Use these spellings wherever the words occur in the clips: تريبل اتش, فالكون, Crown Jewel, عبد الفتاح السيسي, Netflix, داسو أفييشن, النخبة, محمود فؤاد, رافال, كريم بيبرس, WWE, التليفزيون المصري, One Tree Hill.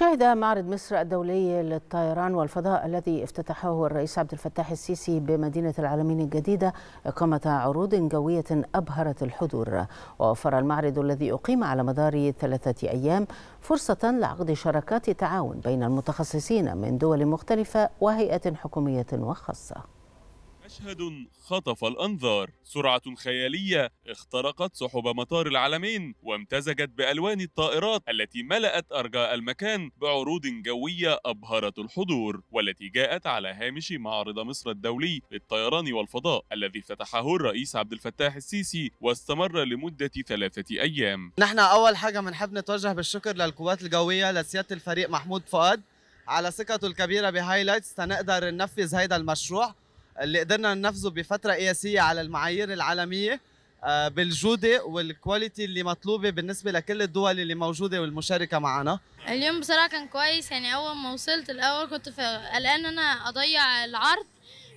شهد معرض مصر الدولي للطيران والفضاء الذي افتتحه الرئيس عبد الفتاح السيسي بمدينة العالمين الجديدة إقامة عروض جوية أبهرت الحضور. ووفر المعرض الذي أقيم على مدار 3 أيام فرصة لعقد شراكات تعاون بين المتخصصين من دول مختلفة وهيئة حكومية وخاصة. مشهد خطف الأنظار، سرعة خيالية اخترقت سحب مطار العالمين وامتزجت بألوان الطائرات التي ملأت أرجاء المكان بعروض جوية أبهرت الحضور، والتي جاءت على هامش معرض مصر الدولي للطيران والفضاء الذي افتتحه الرئيس عبد الفتاح السيسي واستمر لمدة 3 أيام. نحن أول حاجة بنحب نتوجه بالشكر للقوات الجوية لسيادة الفريق محمود فؤاد على ثقته الكبيرة بهايلايتس سنقدر ننفذ هذا المشروع اللي قدرنا ننفذه بفترة قياسية على المعايير العالمية بالجودة والكواليتي اللي مطلوبة بالنسبة لكل الدول اللي موجودة والمشاركة معنا. اليوم بصراحة كان كويس، يعني أول ما وصلت الأول كنت قلقان أنا أضيع العرض،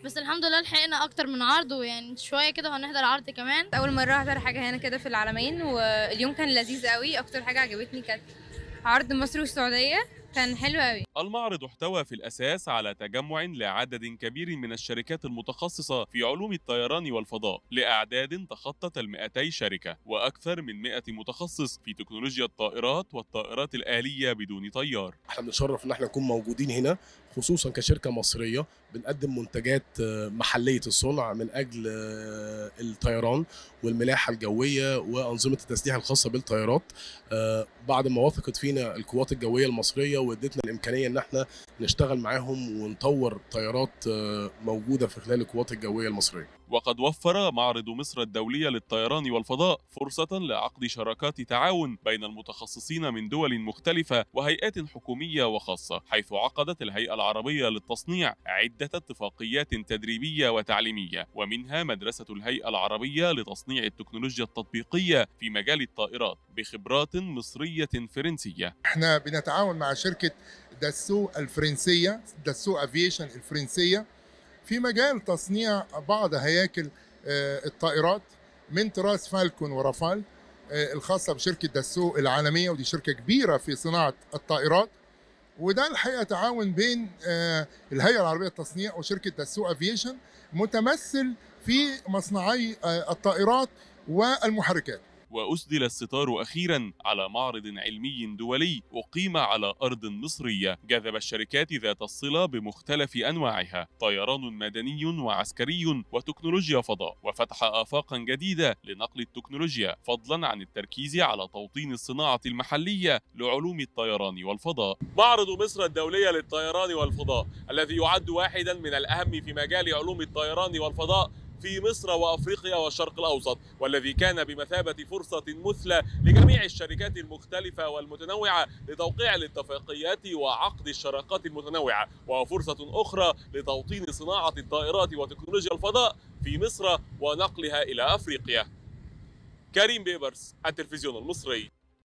بس الحمد لله لحقنا أكتر من عرض، ويعني شوية كده وهنحضر عرض كمان. أول مرة أحضر حاجة هنا كده في العالمين، واليوم كان لذيذ قوي. أكتر حاجة عجبتني كانت عرض مصر والسعودية، كان حلو قوي. المعرض احتوى في الأساس على تجمع لعدد كبير من الشركات المتخصصة في علوم الطيران والفضاء لأعداد تخطت 200 شركة وأكثر من 100 متخصص في تكنولوجيا الطائرات والطائرات الآلية بدون طيار. احنا بنتشرف ان احنا نكون موجودين هنا، خصوصا كشركة مصرية بنقدم منتجات محلية الصنع من أجل الطيران والملاحة الجوية وأنظمة التسليح الخاصة بالطائرات، بعد ما وافقت فينا القوات الجوية المصرية وادتنا الإمكانية إن احنا نشتغل معاهم ونطور طائرات موجودة في خلال القوات الجوية المصرية. وقد وفر معرض مصر الدولية للطيران والفضاء فرصة لعقد شراكات تعاون بين المتخصصين من دول مختلفة وهيئات حكومية وخاصة، حيث عقدت الهيئة العربية للتصنيع عدة اتفاقيات تدريبية وتعليمية، ومنها مدرسة الهيئة العربية لتصنيع التكنولوجيا التطبيقية في مجال الطائرات بخبرات مصرية فرنسية. احنا بنتعاون مع شركة داسو الفرنسية، داسو أفييشن الفرنسية، في مجال تصنيع بعض هياكل الطائرات من طراز فالكون ورافال الخاصة بشركة داسو العالمية، ودي شركة كبيرة في صناعة الطائرات. وده الحقيقة تعاون بين الهيئة العربية للتصنيع وشركة داسو أفييشن متمثل في مصنعي الطائرات والمحركات. وأسدل الستار أخيراً على معرض علمي دولي أقيم على أرض مصرية جذب الشركات ذات الصلة بمختلف أنواعها، طيران مدني وعسكري وتكنولوجيا فضاء، وفتح آفاقاً جديدة لنقل التكنولوجيا فضلاً عن التركيز على توطين الصناعة المحلية لعلوم الطيران والفضاء. معرض مصر الدولية للطيران والفضاء الذي يعد واحداً من الأهم في مجال علوم الطيران والفضاء في مصر وأفريقيا والشرق الأوسط، والذي كان بمثابة فرصة مثلى لجميع الشركات المختلفة والمتنوعة لتوقيع الاتفاقيات وعقد الشراكات المتنوعة، وفرصة أخرى لتوطين صناعة الطائرات وتكنولوجيا الفضاء في مصر ونقلها إلى أفريقيا. كريم بيبرس، التلفزيون المصري.